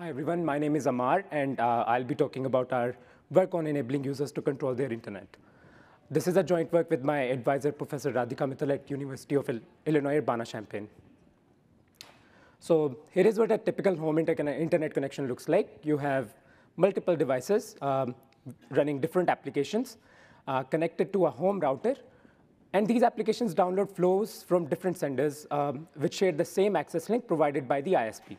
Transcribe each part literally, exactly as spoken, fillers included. Hi, everyone. My name is Amar, and uh, I'll be talking about our work on enabling users to control their internet. This is a joint work with my advisor, Professor Radhika Mittal at University of Illinois at Urbana-Champaign. So here is what a typical home internet connection looks like. You have multiple devices um, running different applications uh, connected to a home router. And these applications download flows from different senders, um, which share the same access link provided by the I S P.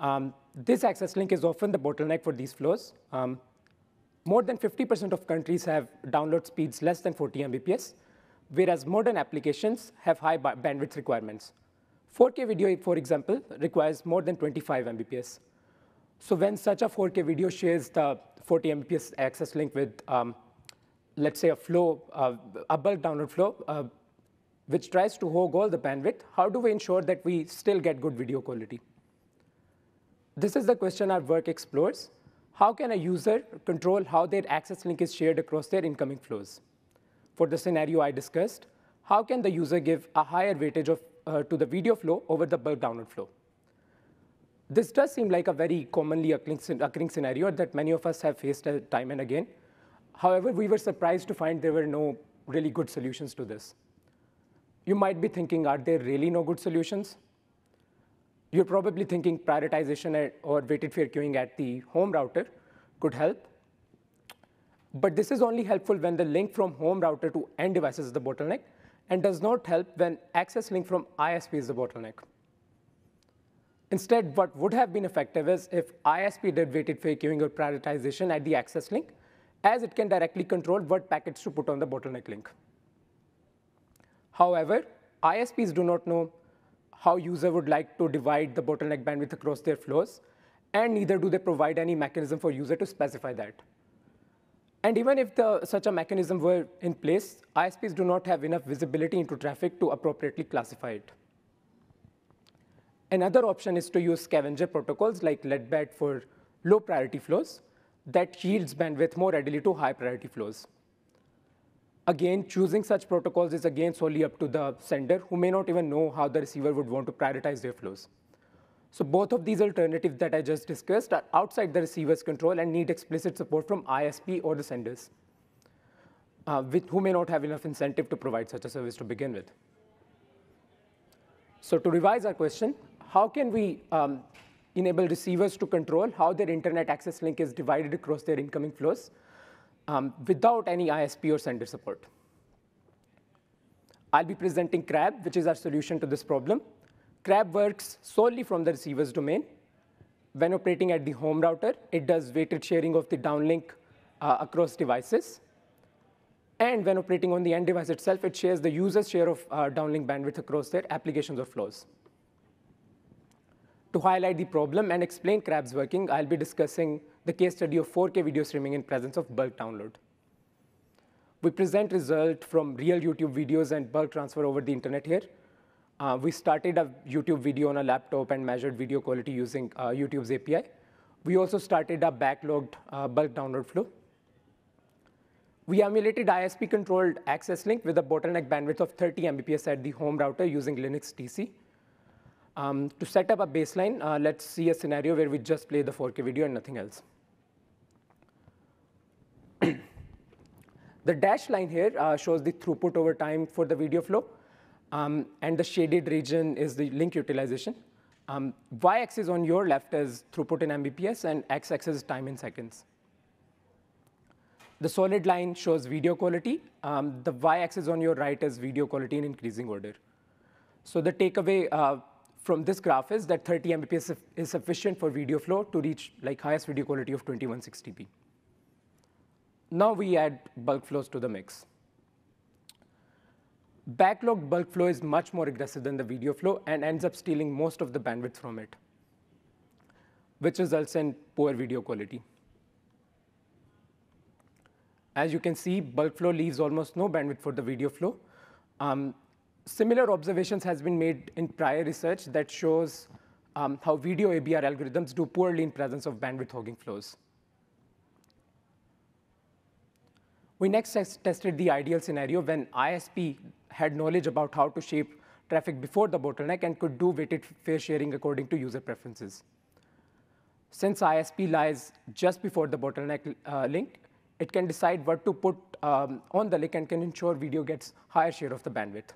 Um, this access link is often the bottleneck for these flows. Um, more than fifty percent of countries have download speeds less than forty megabits per second, whereas modern applications have high bandwidth requirements. four K video, for example, requires more than twenty-five megabits per second. So when such a four K video shares the forty megabits per second access link with, um, let's say, a flow, uh, a bulk download flow, uh, which tries to hog all the bandwidth, how do we ensure that we still get good video quality? This is the question our work explores. How can a user control how their access link is shared across their incoming flows? For the scenario I discussed, how can the user give a higher weightage of, uh, to the video flow over the bulk download flow? This does seem like a very commonly occurring scenario that many of us have faced time and again. However, we were surprised to find there were no really good solutions to this. You might be thinking, are there really no good solutions? You're probably thinking prioritization or weighted fair queuing at the home router could help. But this is only helpful when the link from home router to end devices is the bottleneck, and does not help when access link from I S P is the bottleneck. Instead, what would have been effective is if I S P did weighted fair queuing or prioritization at the access link, as it can directly control what packets to put on the bottleneck link. However, I S Ps do not know how user would like to divide the bottleneck bandwidth across their flows, and neither do they provide any mechanism for user to specify that. And even if the, such a mechanism were in place, I S Ps do not have enough visibility into traffic to appropriately classify it. Another option is to use scavenger protocols like LEDBAT for low priority flows that yields bandwidth more readily to high priority flows. Again, choosing such protocols is again solely up to the sender, who may not even know how the receiver would want to prioritize their flows. So both of these alternatives that I just discussed are outside the receiver's control and need explicit support from I S P or the senders, uh, with, who may not have enough incentive to provide such a service to begin with. So to revise our question, how can we um, enable receivers to control how their internet access link is divided across their incoming flows um, without any I S P or sender support? I'll be presenting CRAB, which is our solution to this problem. CRAB works solely from the receiver's domain. When operating at the home router, it does weighted sharing of the downlink uh, across devices. And when operating on the end device itself, it shares the user's share of uh, downlink bandwidth across their applications or flows. To highlight the problem and explain CRAB's working, I'll be discussing the case study of four K video streaming in presence of bulk download. We present results from real YouTube videos and bulk transfer over the internet here. Uh, we started a YouTube video on a laptop and measured video quality using uh, YouTube's A P I. We also started a backlogged uh, bulk download flow. We emulated I S P-controlled access link with a bottleneck bandwidth of thirty megabits per second at the home router using Linux T C. Um, to set up a baseline, uh, let's see a scenario where we just play the four K video and nothing else. The dashed line here uh, shows the throughput over time for the video flow, um, and the shaded region is the link utilization. Um, Y-axis on your left is throughput in megabits per second, and X-axis is time in seconds. The solid line shows video quality. Um, the Y-axis on your right is video quality in increasing order. So the takeaway uh, from this graph is that thirty megabits per second is sufficient for video flow to reach like highest video quality of twenty-one sixty p. Now we add bulk flows to the mix. Backlogged bulk flow is much more aggressive than the video flow and ends up stealing most of the bandwidth from it, which results in poor video quality. As you can see, bulk flow leaves almost no bandwidth for the video flow. Um, Similar observations has been made in prior research that shows um, how video A B R algorithms do poorly in presence of bandwidth hogging flows. We next tested the ideal scenario when I S P had knowledge about how to shape traffic before the bottleneck and could do weighted fair sharing according to user preferences. Since I S P lies just before the bottleneck uh, link, it can decide what to put um, on the link and can ensure video gets higher share of the bandwidth.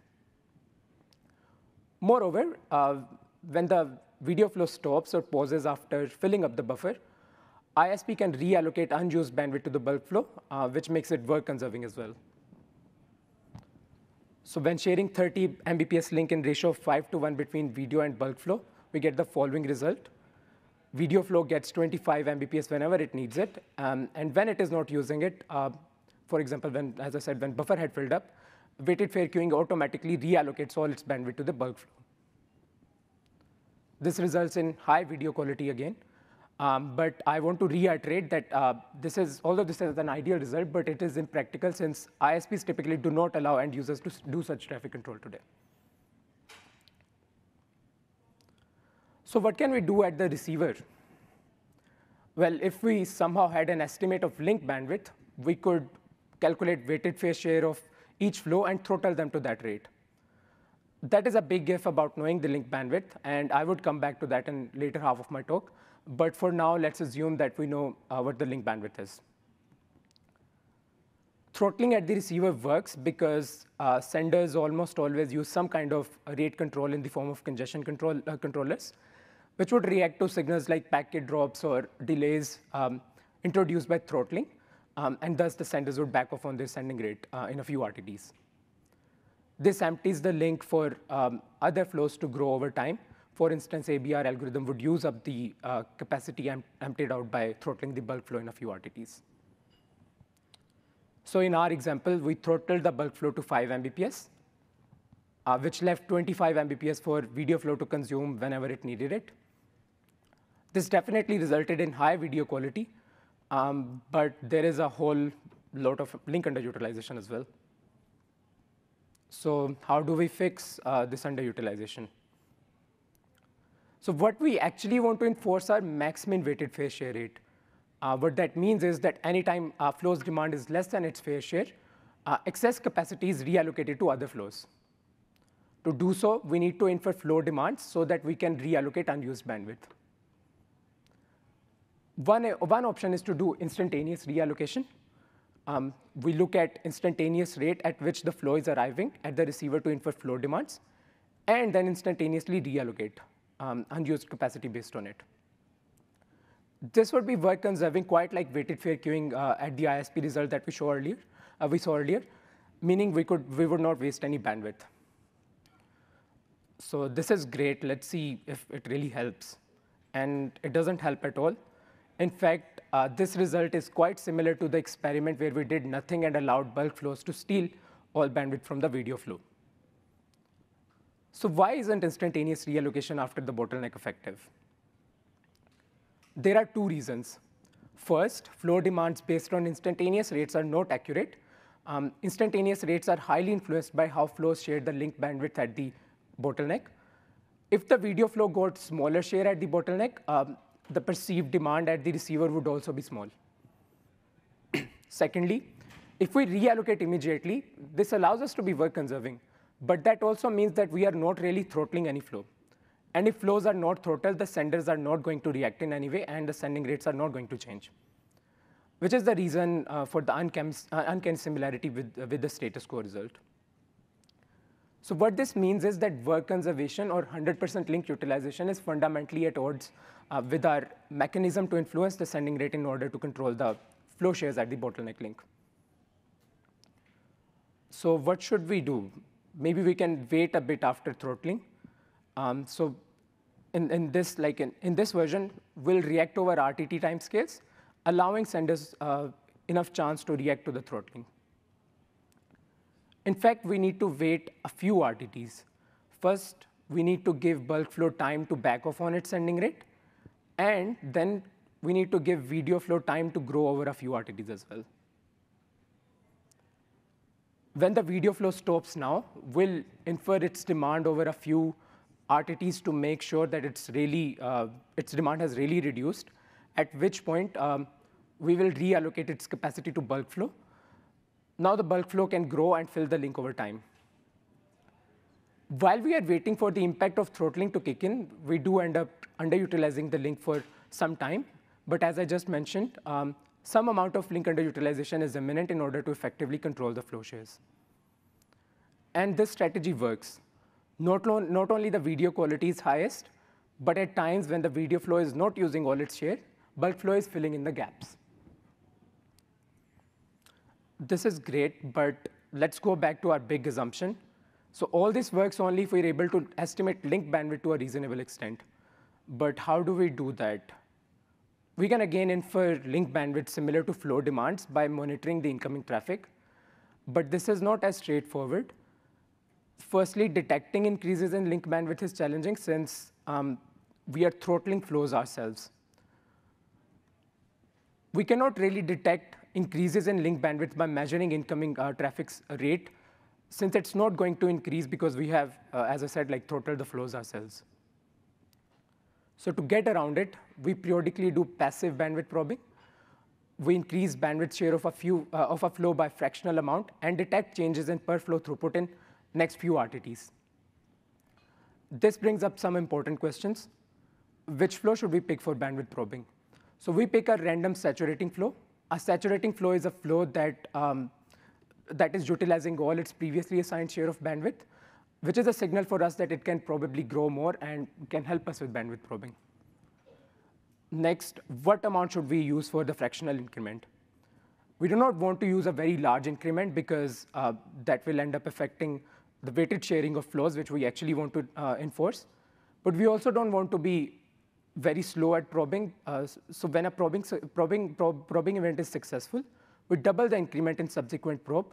Moreover, uh, when the video flow stops or pauses after filling up the buffer, I S P can reallocate unused bandwidth to the bulk flow, uh, which makes it work conserving as well. So when sharing thirty megabits per second link in ratio of five to one between video and bulk flow, we get the following result. Video flow gets twenty-five megabits per second whenever it needs it. Um, and when it is not using it, uh, for example, when, as I said, when buffer had filled up, weighted fair queuing automatically reallocates all its bandwidth to the bulk flow. This results in high video quality again. Um, but I want to reiterate that uh, this is, although this is an ideal result, but it is impractical since I S Ps typically do not allow end users to do such traffic control today. So what can we do at the receiver? Well, if we somehow had an estimate of link bandwidth, we could calculate weighted fair share of each flow and throttle them to that rate. That is a big if about knowing the link bandwidth, and I would come back to that in later half of my talk. But for now, let's assume that we know uh, what the link bandwidth is. Throttling at the receiver works because uh, senders almost always use some kind of rate control in the form of congestion control uh, controllers, which would react to signals like packet drops or delays um, introduced by throttling, um, and thus the senders would back off on their sending rate uh, in a few R T Ts. This empties the link for um, other flows to grow over time. For instance, A B R algorithm would use up the uh, capacity em emptied out by throttling the bulk flow in a few R T Ts. So in our example, we throttled the bulk flow to five megabits per second, uh, which left twenty-five megabits per second for video flow to consume whenever it needed it. This definitely resulted in high video quality, um, but there is a whole lot of link underutilization as well. So how do we fix uh, this underutilization? So what we actually want to enforce are maximum weighted fair share rate. Uh, what that means is that anytime uh, flow's demand is less than its fair share, uh, excess capacity is reallocated to other flows. To do so, we need to infer flow demands so that we can reallocate unused bandwidth. One, one option is to do instantaneous reallocation. Um, we look at instantaneous rate at which the flow is arriving at the receiver to infer flow demands, and then instantaneously reallocate Um, unused capacity based on it. This would be work conserving, quite like weighted fair queuing uh, at the I S P result that we saw earlier. Uh, we saw earlier, meaning we could we would not waste any bandwidth. So this is great. Let's see if it really helps, and it doesn't help at all. In fact, uh, this result is quite similar to the experiment where we did nothing and allowed bulk flows to steal all bandwidth from the video flow. So why isn't instantaneous reallocation after the bottleneck effective? There are two reasons. First, flow demands based on instantaneous rates are not accurate. Um, instantaneous rates are highly influenced by how flows share the link bandwidth at the bottleneck. If the video flow got smaller share at the bottleneck, um, the perceived demand at the receiver would also be small. Secondly, if we reallocate immediately, this allows us to be work conserving. But that also means that we are not really throttling any flow. And if flows are not throttled, the senders are not going to react in any way, and the sending rates are not going to change, which is the reason uh, for the uncanny similarity with, uh, with the status quo result. So what this means is that work conservation or one hundred percent link utilization is fundamentally at odds uh, with our mechanism to influence the sending rate in order to control the flow shares at the bottleneck link. So what should we do? Maybe we can wait a bit after throttling. Um, so in, in this like in, in this version, we'll react over R T T timescales, allowing senders uh, enough chance to react to the throttling. In fact, we need to wait a few R T Ts. First, we need to give bulk flow time to back off on its sending rate, and then we need to give video flow time to grow over a few R T Ts as well. When the video flow stops now, we'll infer its demand over a few R T Ts to make sure that it's really, uh, its demand has really reduced, at which point um, we will reallocate its capacity to bulk flow. Now the bulk flow can grow and fill the link over time. While we are waiting for the impact of throttling to kick in, we do end up underutilizing the link for some time, but as I just mentioned, um, some amount of link underutilization is imminent in order to effectively control the flow shares. And this strategy works. Not, not only the video quality is highest, but at times when the video flow is not using all its share, bulk flow is filling in the gaps. This is great, but let's go back to our big assumption. So all this works only if we're able to estimate link bandwidth to a reasonable extent. But how do we do that? We can again infer link bandwidth similar to flow demands by monitoring the incoming traffic. But this is not as straightforward. Firstly, detecting increases in link bandwidth is challenging since um, we are throttling flows ourselves. We cannot really detect increases in link bandwidth by measuring incoming uh, traffic's rate, since it's not going to increase because we have, uh, as I said, like throttled the flows ourselves. So to get around it, we periodically do passive bandwidth probing. We increase bandwidth share of a, few, uh, of a flow by fractional amount and detect changes in per flow throughput in next few R T Ts. This brings up some important questions. Which flow should we pick for bandwidth probing? So we pick a random saturating flow. A saturating flow is a flow that, um, that is utilizing all its previously assigned share of bandwidth, which is a signal for us that it can probably grow more and can help us with bandwidth probing. Next, what amount should we use for the fractional increment? We do not want to use a very large increment because uh, that will end up affecting the weighted sharing of flows, which we actually want to uh, enforce. But we also don't want to be very slow at probing. Uh, so when a probing, probing, prob, probing event is successful, we double the increment in subsequent probe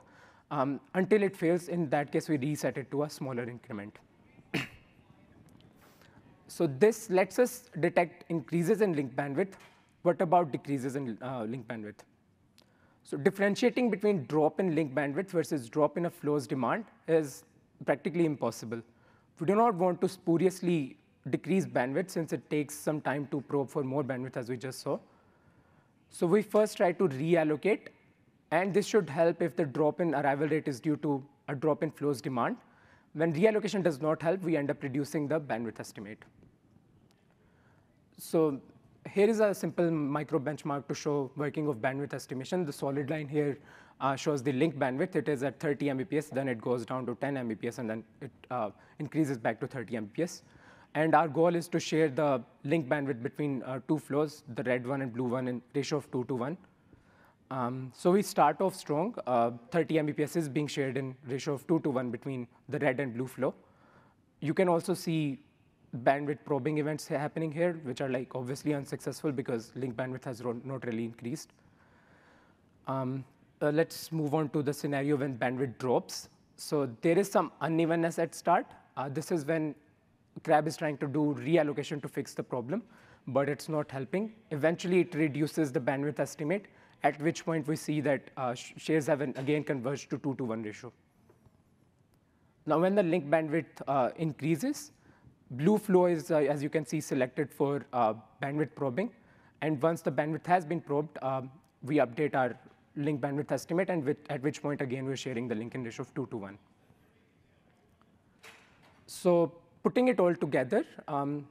um, until it fails. In that case, we reset it to a smaller increment. So this lets us detect increases in link bandwidth. What about decreases in uh, link bandwidth? So differentiating between drop in link bandwidth versus drop in a flow's demand is practically impossible. We do not want to spuriously decrease bandwidth since it takes some time to probe for more bandwidth, as we just saw. So we first try to reallocate, and this should help if the drop in arrival rate is due to a drop in flow's demand. When reallocation does not help, we end up reducing the bandwidth estimate. So here is a simple micro benchmark to show working of bandwidth estimation. The solid line here uh, shows the link bandwidth. It is at thirty megabits per second, then it goes down to ten megabits per second, and then it uh, increases back to thirty megabits per second. And our goal is to share the link bandwidth between uh, two flows, the red one and blue one, in ratio of two to one. Um, so we start off strong. Uh, thirty megabits per second is being shared in ratio of two to one between the red and blue flow. You can also see bandwidth probing events happening here, which are like obviously unsuccessful because link bandwidth has not really increased. Um, uh, let's move on to the scenario when bandwidth drops. So there is some unevenness at start. Uh, this is when CRAB is trying to do reallocation to fix the problem, but it's not helping. Eventually, it reduces the bandwidth estimate, at which point we see that uh, shares have an, again converged to two to one ratio. Now, when the link bandwidth uh, increases, blue flow is, uh, as you can see, selected for uh, bandwidth probing. And once the bandwidth has been probed, um, we update our link bandwidth estimate, and with, at which point, again, we're sharing the link in ratio of two to one. So putting it all together, um,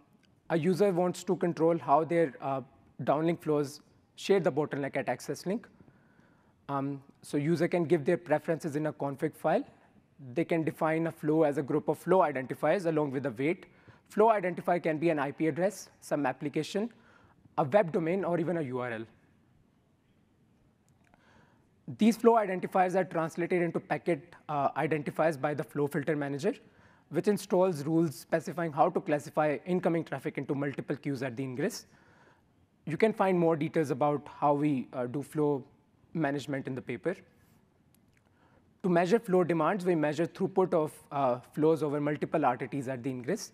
a user wants to control how their uh, downlink flows share the bottleneck at access link. Um, so user can give their preferences in a config file. They can define a flow as a group of flow identifiers along with a weight. Flow identifier can be an I P address, some application, a web domain, or even a U R L. These flow identifiers are translated into packet uh, identifiers by the flow filter manager, which installs rules specifying how to classify incoming traffic into multiple queues at the ingress. You can find more details about how we uh, do flow management in the paper. To measure flow demands, we measure throughput of uh, flows over multiple R T Ts at the ingress.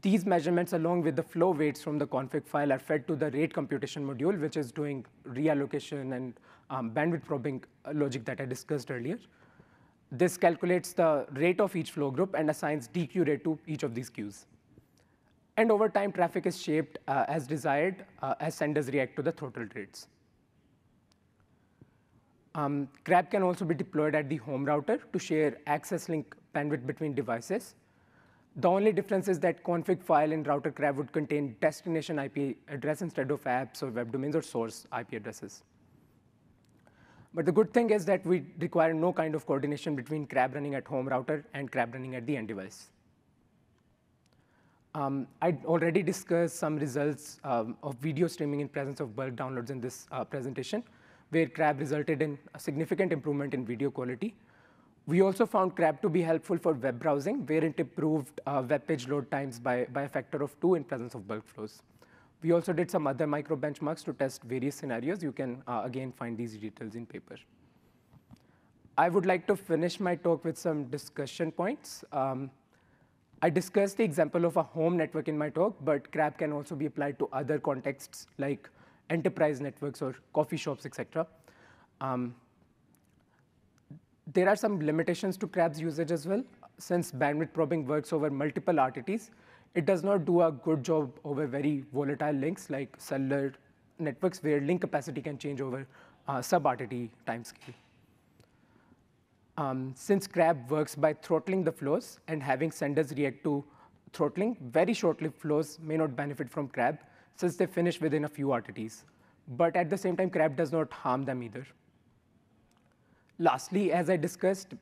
These measurements, along with the flow weights from the config file, are fed to the rate computation module, which is doing reallocation and um, bandwidth probing logic that I discussed earlier. This calculates the rate of each flow group and assigns D Q rate to each of these queues. And over time, traffic is shaped uh, as desired uh, as senders react to the throttled rates. Um, CRAB can also be deployed at the home router to share access link bandwidth between devices. The only difference is that config file in router crab would contain destination I P address instead of apps or web domains or source I P addresses. But the good thing is that we require no kind of coordination between crab running at home router and crab running at the end device. Um, I already discussed some results um, of video streaming in presence of bulk downloads in this uh, presentation, where crab resulted in a significant improvement in video quality. We also found crab to be helpful for web browsing, where it improved uh, web page load times by, by a factor of two in presence of bulk flows. We also did some other micro benchmarks to test various scenarios. You can, uh, again, find these details in paper. I would like to finish my talk with some discussion points. Um, I discussed the example of a home network in my talk, but crab can also be applied to other contexts like enterprise networks or coffee shops, et cetera. Um, There are some limitations to crab's usage as well. Since bandwidth probing works over multiple R T Ts, it does not do a good job over very volatile links like cellular networks, where link capacity can change over uh, sub-R T T timescale. Um, since crab works by throttling the flows and having senders react to throttling, very short-lived flows may not benefit from crab since they finish within a few R T Ts. But at the same time, crab does not harm them either. Lastly, as I discussed,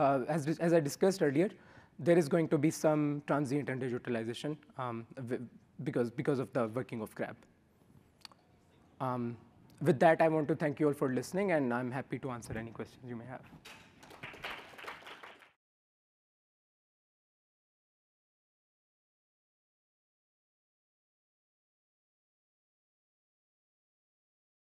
uh, as, as I discussed earlier, there is going to be some transient underutilization um, because because of the working of crab. Um, with that, I want to thank you all for listening, and I'm happy to answer any questions you may have.